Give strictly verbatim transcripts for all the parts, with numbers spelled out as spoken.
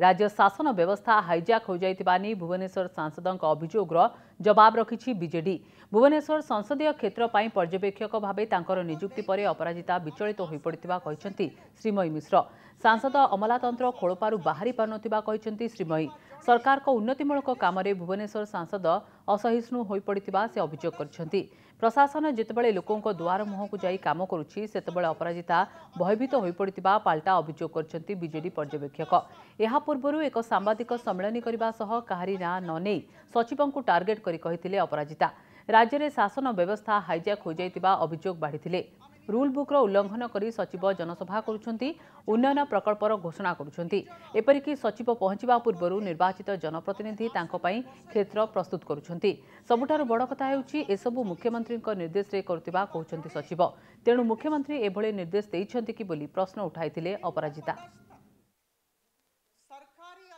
राज्य शासन व्यवस्था हाइजाक हो जाइतिबा नै भुवनेश्वर सांसदक अभियोगरा जवाब रखिछि बीजेडी। भुवनेश्वर संसदीय क्षेत्र पई पर्यवेक्षक भाबे तांकर नियुक्ति परे अपराजिता विचलित होई पड़ितिबा कहिसेंती श्रीमयी मिश्रा। सांसद अमलातंत्र खोळपारु बाहरी पारनोतिबा कहिसेंती श्रीमयी। सरकार को उन्नतिमूलक काम रे भुवनेश्वर सांसद असहिष्णु होई पड़ितिबा से अभियोग करछेंती। प्रशासन जेतबेले लोकों को द्वार मुह को जाई काम करूछि सेतबेले अपराजिता भयभीत होई पड़ितिबा पाल्टा अभियोग करछेंती बीजेडी पर्यवेक्षक। एहा पूर्व एक सांबादिक सम्मेलन करबा सह काहरी ना ननै सचिवों को टार्गेट करी कहिथिले अपराजिता। राज्य में शासन व्यवस्था हाइजैक हो जाइतिबा अभियोग बाढ़िथिले। रूल बुक्र उल्लंघन करी सचिव जनसभा करुछंती, उन्नयन प्रकल्पर घोषणा करुछंती, एपरिकि सचिव पहुंचवा पूर्व निर्वाचित जनप्रतिनिधि तांको पई क्षेत्र प्रस्तुत करुछंती। सबुठारु बड़ कथा हेउछि एसबु मुख्यमंत्री निर्देश रे करतिबा कहउछंती सचिव। तेणु मुख्यमंत्री एभले निर्देश दैछंती कि बोली प्रश्न उठाइथिले अपराजिता।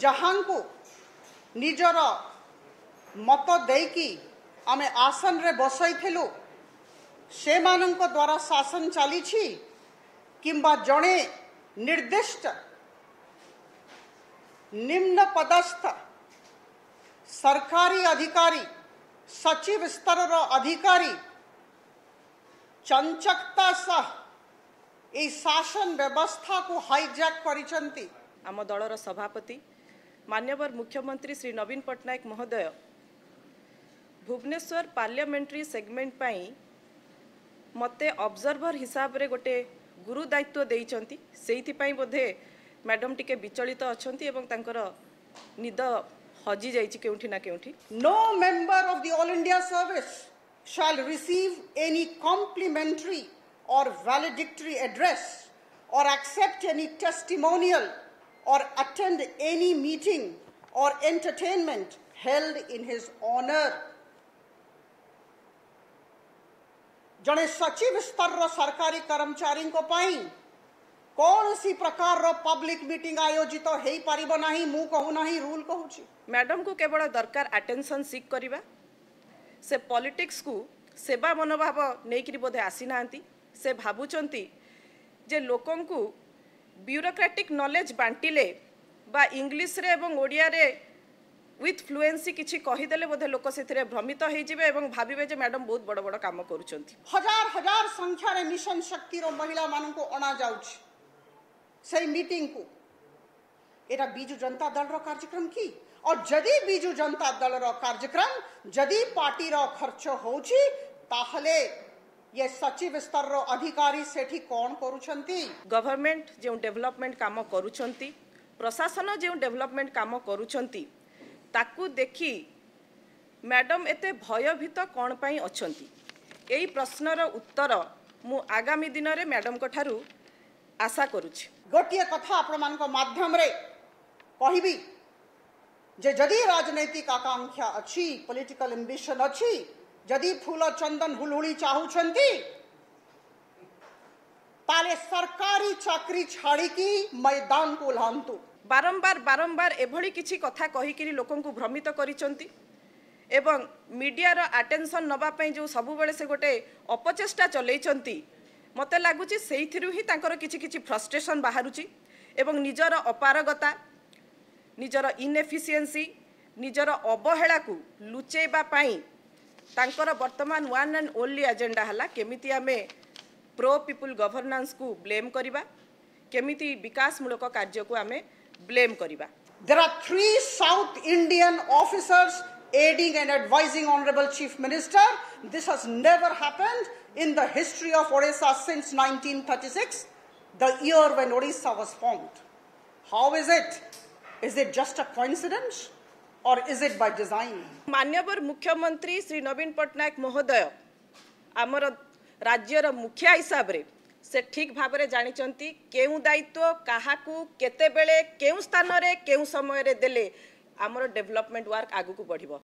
जहांकु निजर मत देकी आमे आसन रे बसैथिलु से मानक द्वारा शासन चली किंबा जड़े निर्दिष्ट निम्न पदस्थ सरकारी अधिकारी सचिव स्तर अधिकारी चंचकता सह ए शासन व्यवस्था को हाइजैक करिसंती। आम दलर सभापति मान्यवर मुख्यमंत्री श्री नवीन पट्टनायक महोदय भुवनेश्वर पार्लियामेंट्री सेगमेंट पाई मते ऑब्जर्वर हिसाब रे गोटे गुरु दायित्व देइचंती। सेइथिपई बोधे मैडम टिके विचलित अछंती एवं तांकर निद हजी जाईची केउठी ना केउठी। No member of the all India service shall receive any complimentary or valedictory address or accept any testimonial or attend any meeting or entertainment held in his honor। जने सचिव स्तर सरकारी कर्मचारी को पाई कौन सी प्रकार रो पब्लिक मीटिंग आयोजित तो हेई परिबो नाही, मु कहू नाही रूल कहूची। मैडम को केवल दरकार अटेंशन सीक करबा, से पॉलिटिक्स को सेवा मनोभाव नेकरी बोधे आसी नांती। से भाबुचंती जे लोकन को ब्यूरोक्रेटिक नॉलेज बांटिले बा इंग्लिश रे एवं ओडिया रे विथ फ्लुएंसी किछि कहीदेले बोधे लोक से भ्रमित होइजिबे एवं भाबिबे जे मैडम बहुत बड़ बड़ काम करुछंती। हजार हजार संख्या रे मिशन शक्ति रो महिला मानन को अणा जाउछि सेही मीटिंग को। एटा बीजू जनता दल रो कार्यक्रम की और जदी बीजू जनता दल रो कार्यक्रम जदी पार्टी रो खर्च होउछि ताहले ये सचिव स्तर रो अधिकारी सेठी कोन करुछंती। गवर्नमेंट जे डेवलपमेंट काम करुछंती, प्रशासन जे डेवलपमेंट काम करुछंती ताकू देखी मैडम एते भयभीत कौन पाई अछंती। एई प्रश्नर उत्तर मु आगामी दिन रे मैडम को ठारू आशा करूछि। गोटिए कथा आपण मान को माध्यम रे कहिबी जे जदी राजनीतिक आकांक्षा अछि, पॉलिटिकल एम्बिशन अछि, जदी फूल चंदन हुलहुली चाहू छंती ताले सरकारी चाकरी छाड़ी की मैदान को लांतु। बारंबार बारंबार एभली किछि कथा कहिकिरी लोकन को भ्रमित करिसंती एवं मीडिया रा अटेंशन नबा पई जो सब बेले से गोटे अपचेष्टा चलैचंती। मते लागुछि सेइथिरु ही तांकर किछि किछि फ्रस्ट्रेशन बाहरुछि एवं निजर अपारगता, निजर इनएफिशिएंसी, निजर अवहेला को लुचेबा पई तांकर वर्तमान वन एंड ओनली एजेंडा हला केमिति आमे प्रो पीपल गवर्नेंस को ब्लेम करबा, केमिति विकासमूलक कार्य को आमे blame kariba। There are three South Indian officers aiding and advising honorable chief minister. This has never happened in the history of Odisha since nineteen thirty-six, the year when Odisha was formed. How is it? Is it just a coincidence or is it by design? मान्यवर मुख्यमंत्री श्री नवीन पट्टनायक महोदय आमर राज्य रा मुखिया हिसाब रे से ठीक भाव में जानते क्यों दायित्व क्या केत स्थान में क्यों समय देले आमर डेवलपमेंट वर्क आगू को बढ़िबो।